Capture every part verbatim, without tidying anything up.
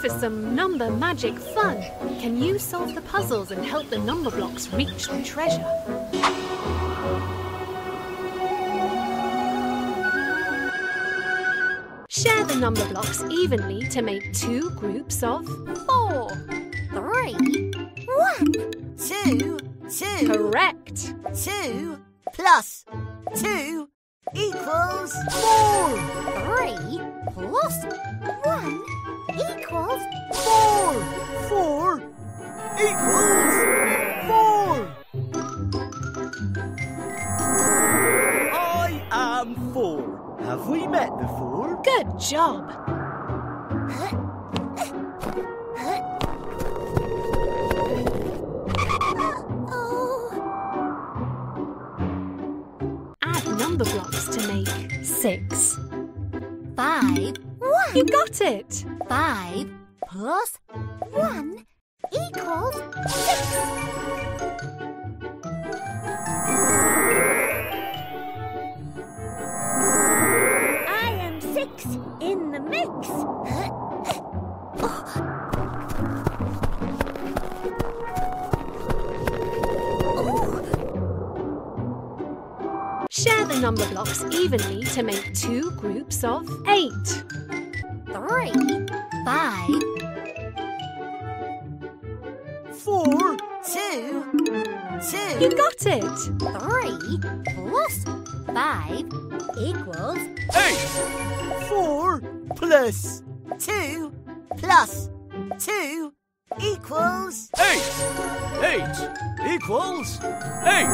for some number magic fun. Can you solve the puzzles and help the number blocks reach the treasure? Share the number blocks evenly to make two groups of four. Three. One. Two. Two. Correct. Two plus two equals four. Three plus one equals four. Four equals four. I am four. Have we met before? Good job. Huh? Huh? Uh-oh. Add number blocks to make six. Five. One. You got it. Five plus one equals six. I am six in the mix. Huh? Share the number blocks evenly to make two groups of eight. Three. Five. Four. Two. Two. You got it. Three plus five equals eight. Four plus two plus two equals eight. Eight equals eight.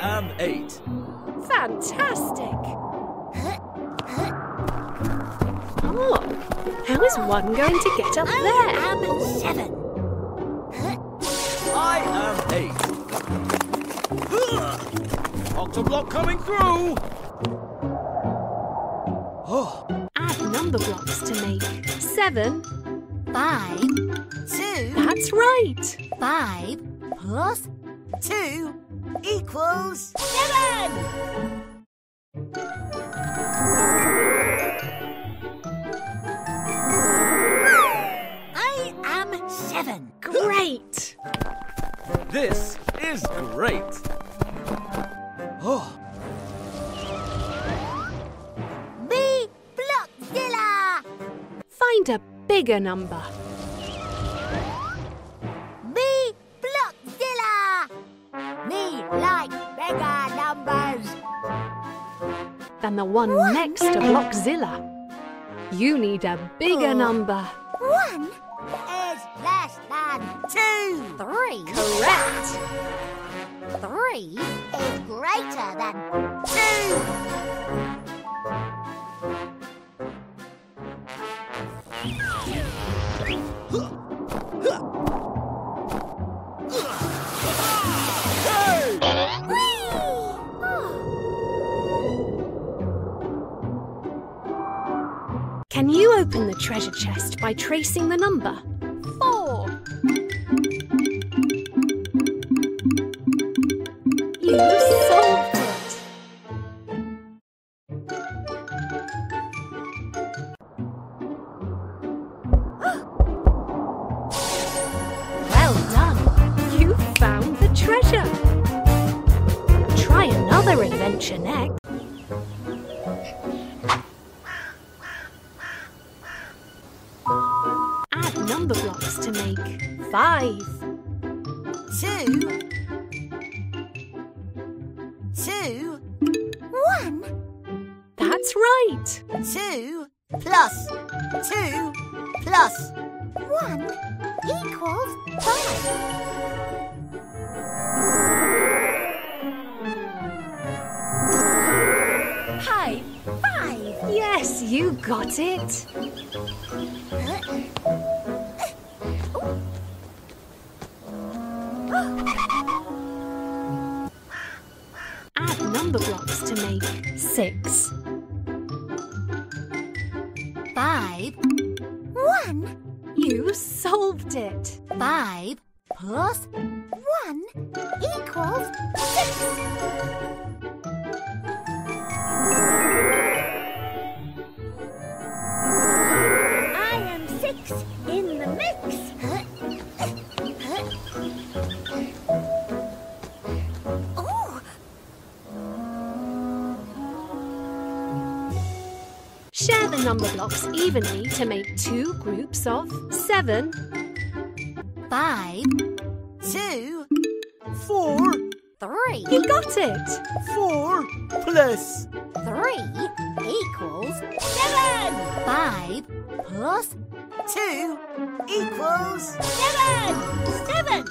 I'm eight. Fantastic! Huh? Huh? Oh, how is one going to get up I there? I am seven. Huh? I am eight. Octoblock coming through! Oh. Add number blocks to make seven. Five. Two. That's right. Five plus two. Equals seven. I am seven. Great. This is great. Oh. Be Blockzilla. Find a bigger number. Than the one, one next to Blockzilla. You need a bigger oh. number. One is less than two. Three. Correct. Three is greater than two. Can you open the treasure chest by tracing the number? Four. You solved it. Well done. You found the treasure. Try another adventure next. Number blocks to make five. Two. Two. One. That's right. Two plus two plus one equals five. High five. Yes, you got it. Huh? Add number blocks to make six. Five. One. You solved it. Five plus one equals six. Share the number blocks evenly to make two groups of seven, five, two, four, three. You got it! Four plus three equals seven. Five plus two equals seven. Seven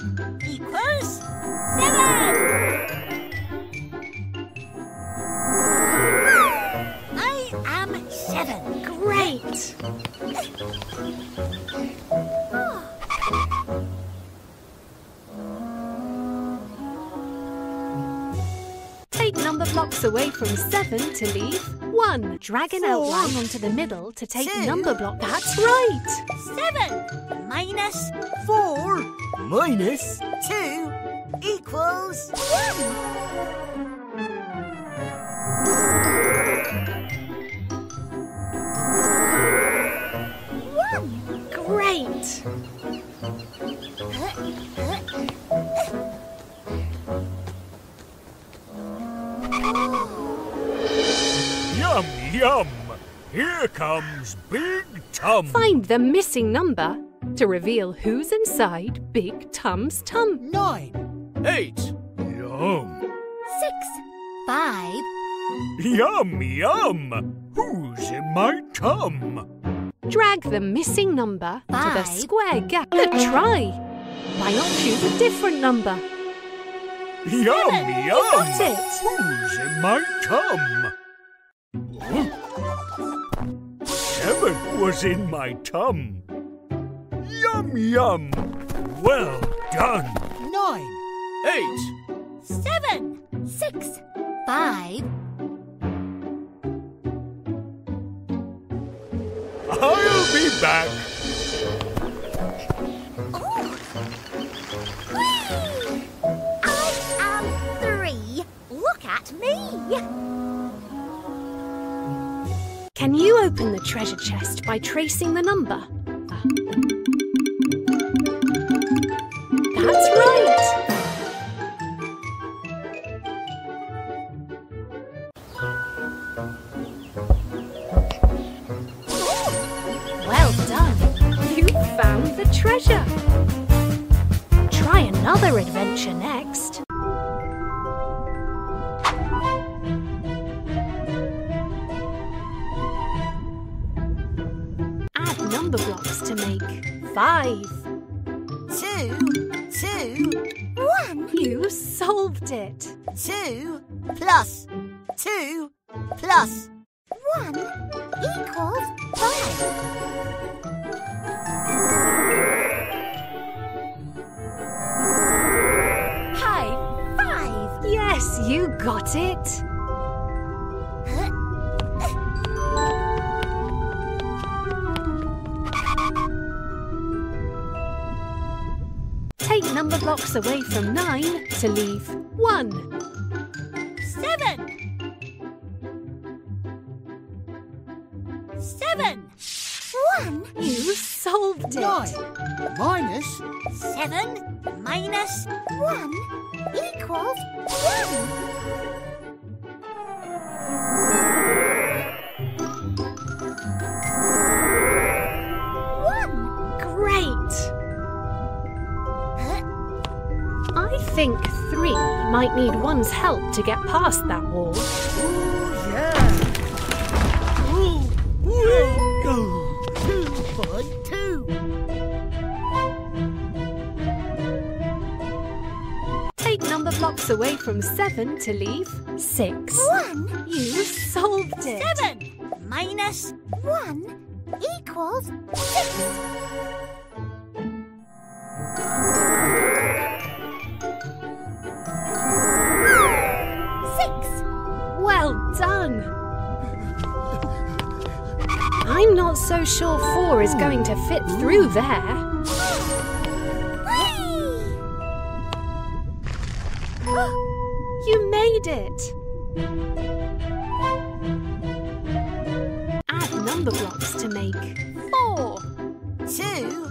equals seven. Seven. Great! Take number blocks away from seven to leave one. Drag an outline onto the middle to take two, number block. That's right! Seven minus four minus two equals one. Great! Yum, yum! Here comes Big Tum! Find the missing number to reveal who's inside Big Tum's tum. Nine! Eight! Yum! Six! Five! Yum, yum! Who's in my tum? Drag the missing number Five. to the square gap. Try! Why not choose a different number? Yum, Seven. yum! You got it! Who's in my tum? Seven was in my tum. Yum, yum! Well done! Nine! Eight! Seven! Six! Five! I'll be back. I am three. Look at me. Can you open the treasure chest by tracing the number? That's right. Treasure. Try another adventure next. Add number blocks to make five. Two, two, one. You solved it. Two plus two plus one equals five. Yes, you got it! Take number blocks away from nine to leave one. Seven! Seven! One! You solved it! Nine minus seven minus one equals one. One. Great. Huh? I think three might need one's help to get past that wall. Ooh, yeah. Ooh, ooh. Ooh. Two by two. Blocks away from seven to leave six. One. You solved it. Seven minus one equals six. Six. Well done. I'm not so sure four is going to fit through there. You made it! Add number blocks to make four. Two.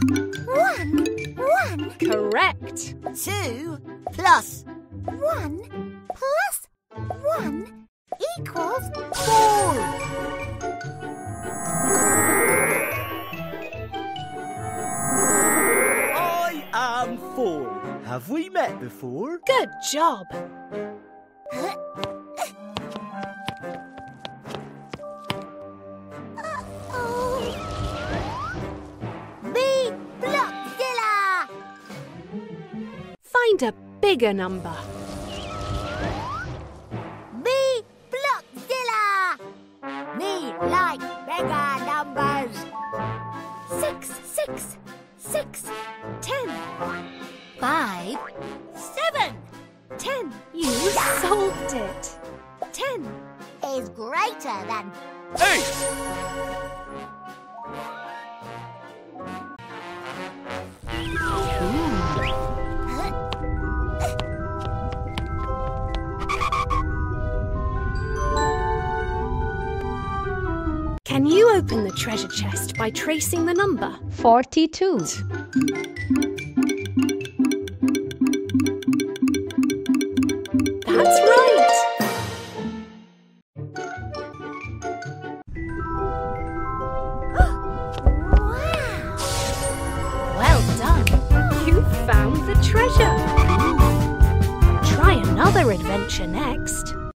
One. One. Correct. Two plus one plus one equals four. Have we met before? Good job. Huh? Uh-oh. Be Blockzilla! Find a bigger number. Be Blockzilla! Me like bigger numbers. Six, six, six, ten. Five, seven, ten. You solved it. Ten is greater than eight. Ooh. Can you open the treasure chest by tracing the number? Forty-two. That's right! Wow! Well done! You found the treasure! Try another adventure next!